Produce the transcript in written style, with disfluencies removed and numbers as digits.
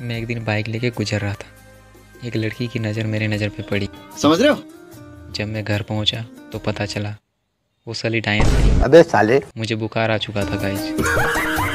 मैं एक दिन बाइक लेके गुजर रहा था, एक लड़की की नज़र मेरे नज़र पे पड़ी, समझ रहे हो। जब मैं घर पहुंचा तो पता चला वो साली डायन थी। अबे साले, मुझे बुखार आ चुका था गाइस।